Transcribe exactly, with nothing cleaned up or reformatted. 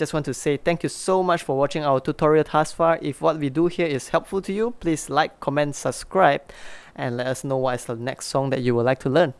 Just want to say thank you so much for watching our tutorial thus far. If what we do here is helpful to you, please like, comment, subscribe, and let us know what is the next song that you would like to learn.